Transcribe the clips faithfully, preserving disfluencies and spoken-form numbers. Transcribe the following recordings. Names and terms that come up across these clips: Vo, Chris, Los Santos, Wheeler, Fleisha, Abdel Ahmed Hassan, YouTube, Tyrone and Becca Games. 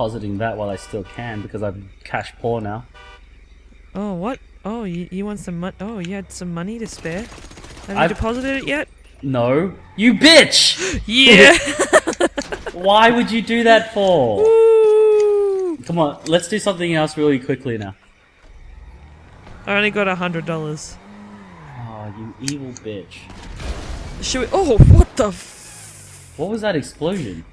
depositing that while I still can because I'm cash poor now. Oh, what? Oh, you, you want some money? Oh, you had some money to spare? Have I've you deposited it yet? No. You bitch! Yeah! Why would you do that for? Woo. Come on, let's do something else really quickly now. I only got a hundred dollars. Oh, you evil bitch. Should we- Oh, what the f- What was that explosion?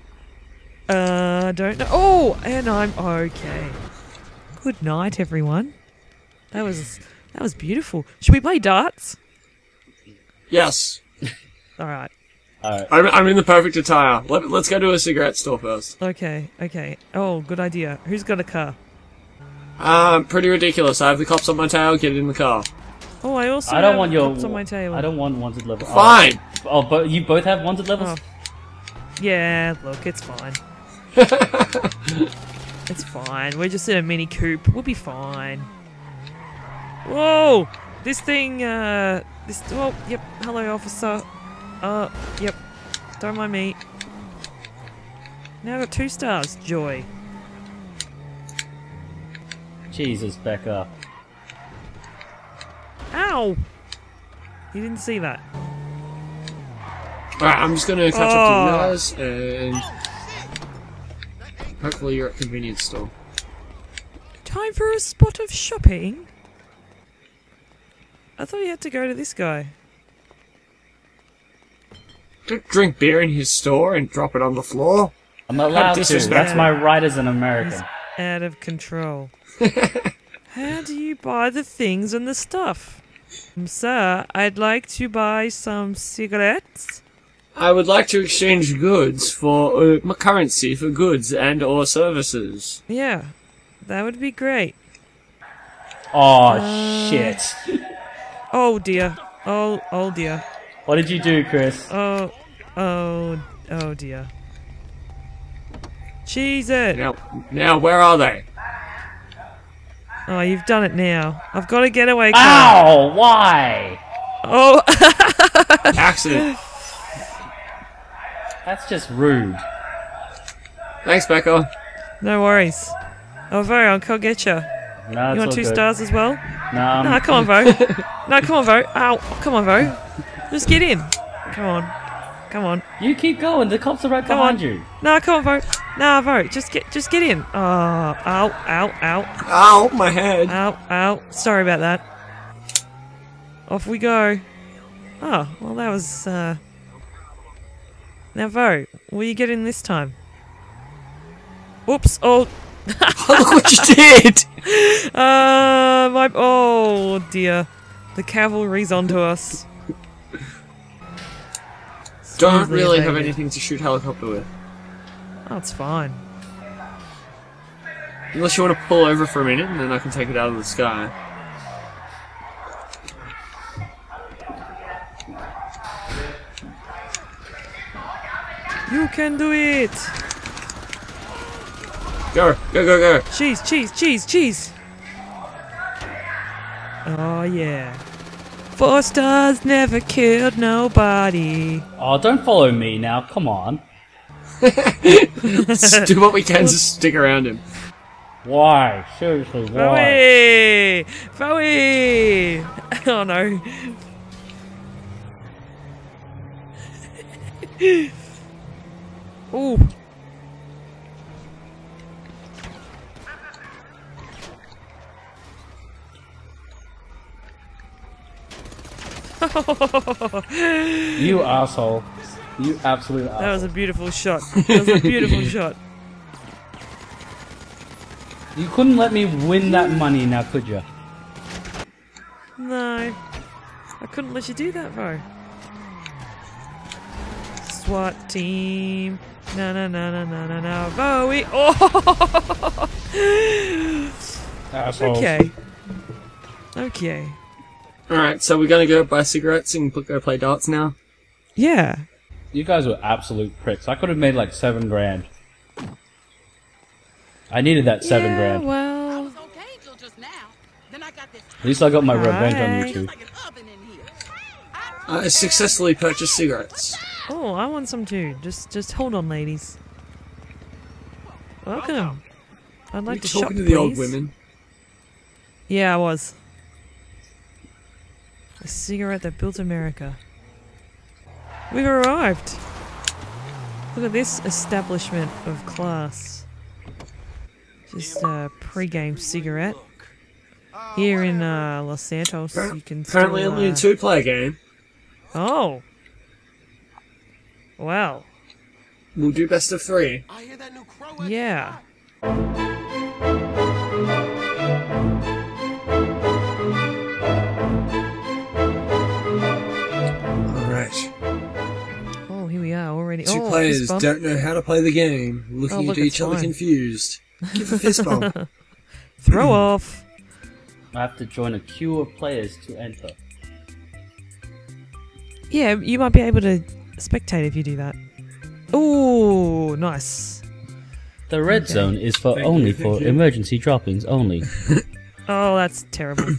Uh, I don't know. Oh, and I'm okay. Good night, everyone. That was- that was beautiful. Should we play darts? Yes. Alright. Alright. I'm, I'm in the perfect attire. Let, let's go to a cigarette store first. Okay, okay. Oh, good idea. Who's got a car? Um, pretty ridiculous. I have the cops on my tail, get it in the car. Oh, I also I don't have want the cops your, on my tail. I don't want wanted level. Fine! Oh, oh but you both have wanted levels? Oh. Yeah, look, it's fine. It's fine. We're just in a Mini Coupe. We'll be fine. Whoa! This thing, uh... This, well, yep, hello officer. Uh, yep, don't mind me. Now I've got two stars, joy. Jesus, back up. Ow! You didn't see that. Alright, I'm just gonna catch oh. up to you guys and... Hopefully you're at a convenience store. Time for a spot of shopping? I thought you had to go to this guy. Don't drink beer in his store and drop it on the floor. I'm allowed to. That's my right as an American. He's out of control. How do you buy the things and the stuff? Um, sir, I'd like to buy some cigarettes. I would like to exchange goods for uh, my currency for goods and or services. Yeah, that would be great. Oh, uh, shit. Oh dear! Oh, oh dear! What did you do, Chris? Oh, oh, oh dear! Cheese it! Now, now, where are they? Oh, you've done it now! I've got a getaway car. Ow! Why? Oh! Accident. That's just rude. Thanks, Becca. No worries. Oh, Vo, I'll go get you. No, you want two good. stars as well? No. No, come on, Vo. No, come on, Vo. Ow. Come on, Vo. Just get in. Come on. Come on. You keep going. The cops are right come behind on. you. No, come on, Vo. No, Vo. Just get just get in. Oh, ow, ow, ow. Ow, my head. Ow, ow. Sorry about that. Off we go. Oh, well, that was... Uh... Now, Vo, will you get in this time? Oops. Oh... Oh, look what you did! Uh, my oh dear, the cavalry's onto us. Don't really have anything to shoot helicopter with. Oh, it's fine. Unless you want to pull over for a minute, and then I can take it out of the sky. You can do it. Go, go, go, go! Cheese, cheese, cheese, cheese! Oh yeah. Four stars never killed nobody. Oh, don't follow me now, come on. Let's do what we can to stick around him. Why? Seriously, why? Bowie! Bowie! Oh no. Ooh. You asshole! You absolute asshole! That was a beautiful shot. That was a beautiful shot. You couldn't let me win that money, now could you? No, I couldn't let you do that, bro. SWAT team. No, no, no, no, no, no, no. Bo, we. Oh. Assholes. Okay. Okay. Alright, so we're gonna go buy cigarettes and go play darts now? Yeah. You guys were absolute pricks. I could have made like seven grand. I needed that yeah, seven grand. Well... I was okay until just now. Then I got this... At least I got my All revenge right. on YouTube. I successfully purchased cigarettes. Oh, I want some too. Just just hold on, ladies. Welcome. I'd like to shop, talking to the please? Old women? Yeah, I was. A cigarette that built America. We've arrived! Look at this establishment of class. Just a pre-game cigarette. Here in uh, Los Santos, you can still, apparently only uh, a two-player game. Oh. Wow. We'll do best of three. I hear that new crow. Yeah. Alright. Oh, here we are already. Two oh, players don't know how to play the game, looking oh, look, at each other fine. confused. Give a fist bump. Throw off. I have to join a queue of players to enter. Yeah, you might be able to spectate if you do that. Ooh, nice. The red okay. zone is for thank only you, for you. emergency droppings only. Oh, that's terrible.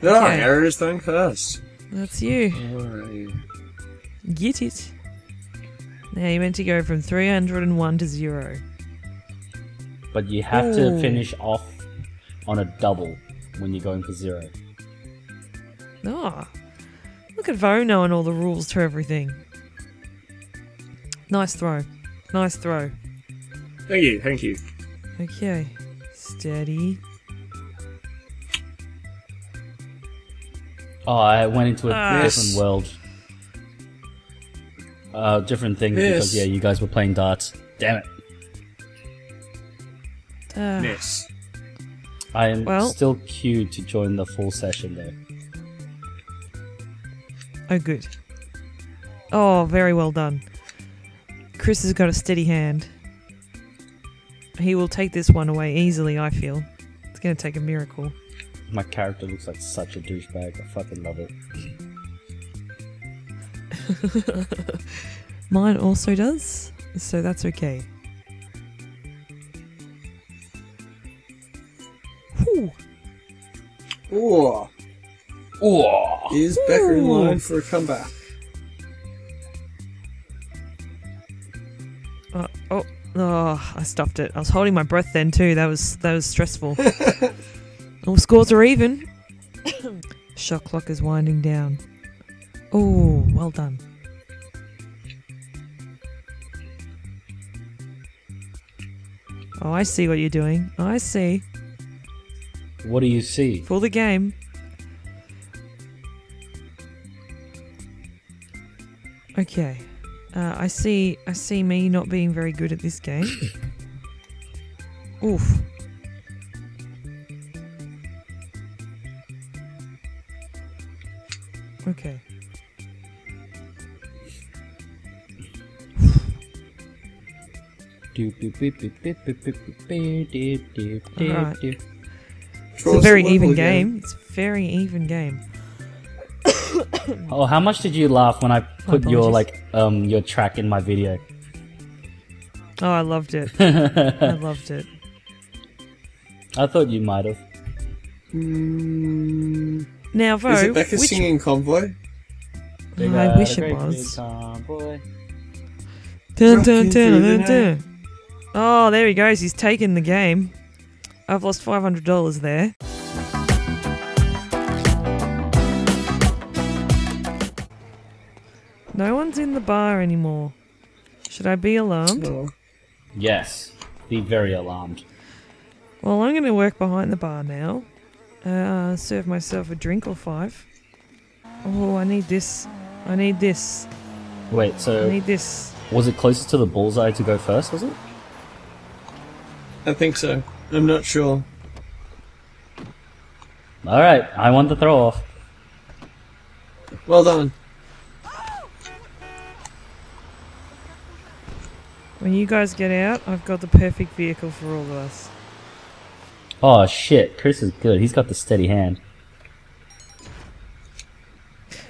No, okay. Errors thing first. That's you. Right. Get it. Now you're meant to go from three hundred one to zero. But you have Ooh. to finish off on a double when you're going for zero. Ah. Oh. Look at Vo knowing all the rules to everything. Nice throw. Nice throw. Thank you, thank you. Okay. Steady. Oh, I went into a uh, different world. Uh, different thing miss. because, yeah, you guys were playing darts. Damn it. Uh, miss. I am well, still queued to join the full session though. Oh, good. Oh, very well done. Chris has got a steady hand. He will take this one away easily, I feel. It's going to take a miracle. My character looks like such a douchebag. I fucking love it. Mine also does, so that's okay. Whew. Ooh. Oh, is Becker in line for a comeback? Uh, oh, oh, I stuffed it. I was holding my breath then too. That was that was stressful. All scores are even. Shot clock is winding down. Oh, well done. Oh, I see what you're doing. I see. What do you see? For the game. Okay, uh, I see. I see me not being very good at this game. Oof. Okay. Right. It's a very even game. It's a very even game. Oh, how much did you laugh when I put oh, your like um your track in my video? Oh, I loved it. I loved it. I thought you might have. Mm. Now, Vo, is it Becca which... singing convoy? Oh, I wish it was. Dun, dun, dun, dun, dun. Oh, there he goes. He's taken the game. I've lost five hundred dollars there. No one's in the bar anymore. Should I be alarmed? No. Yes, be very alarmed. Well, I'm going to work behind the bar now. Uh, serve myself a drink or five. Oh, I need this. I need this. Wait, so... I need this. Was it closer to the bullseye to go first, was it? I think so. I'm not sure. Alright, I want the throw off. Well done. When you guys get out, I've got the perfect vehicle for all of us. Oh shit, Chris is good. He's got the steady hand.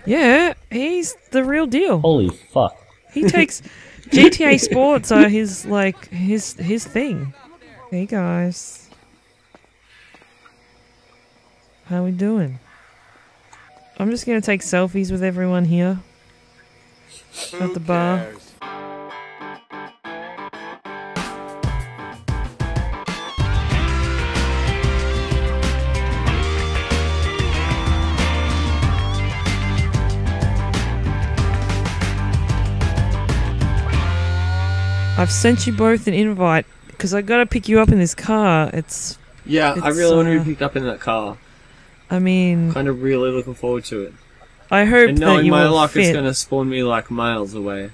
Yeah, he's the real deal. Holy fuck. He takes G T A sports are his like his his thing. Hey guys. How we doing? I'm just gonna take selfies with everyone here. Who at the bar. Cares? I've sent you both an invite because I gotta pick you up in this car. It's yeah, it's, I really uh, want to be picked up in that car. I mean, I'm kind of really looking forward to it. I hope and knowing that you my luck fit. It's gonna spawn me like miles away.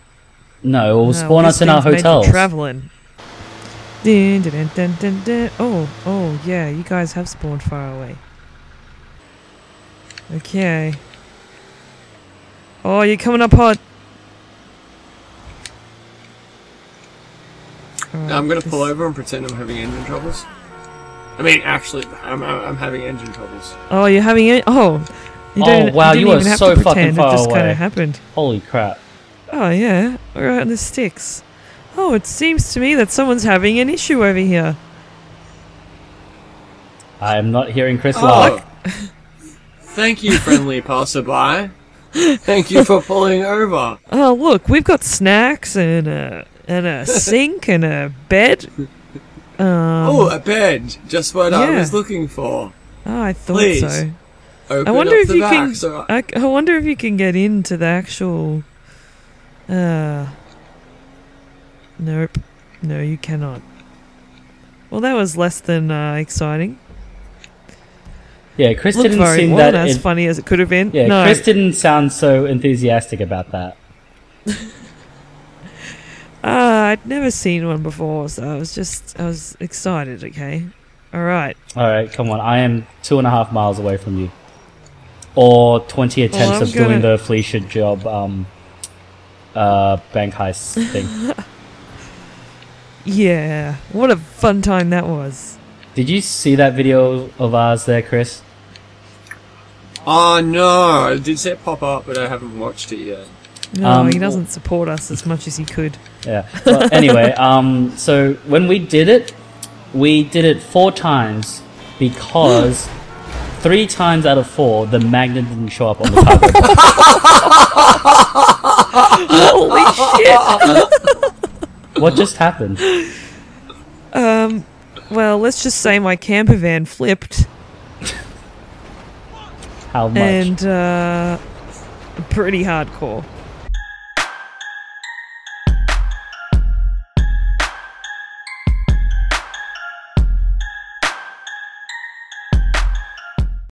No, it'll no, spawn us in our hotels. Traveling. Dun, dun, dun, dun, dun. Oh, oh yeah, you guys have spawned far away. Okay. Oh, you're coming up hot. Right, I'm gonna this... pull over and pretend I'm having engine troubles. I mean, actually, I'm I'm having engine troubles. Oh, you're having en oh. You oh wow, you, you are so fucking far it just away. Kinda happened. Holy crap. Oh yeah, we're out in the sticks. Oh, it seems to me that someone's having an issue over here. I am not hearing Chris oh. laugh. Thank you, friendly passerby. Thank you for pulling over. Oh, look, we've got snacks and a, and a sink and a bed. Um, oh, a bed. Just what yeah. I was looking for. Oh, I thought Please, so. Open I wonder up if the you back can. So I, I wonder if you can get into the actual. Uh, nope. No, you cannot. Well, that was less than uh, exciting. Yeah, Chris Looked didn't seem well, that as funny as it could have been. Yeah, no. Chris didn't sound so enthusiastic about that. uh, I'd never seen one before, so I was just I was excited. Okay, all right. All right, come on. I am two and a half miles away from you, or twenty attempts well, of gonna... doing the Fleisha job, um, uh, bank heist thing. Yeah, what a fun time that was. Did you see that video of ours there, Chris? Oh no, it did say pop up, but I haven't watched it yet. No, um, he doesn't support us as much as he could. Yeah. Well, anyway, um, so when we did it, we did it four times because three times out of four, the magnet didn't show up on the cover. Holy shit! What just happened? Um. Well, let's just say my camper van flipped. How much? And, uh, pretty hardcore.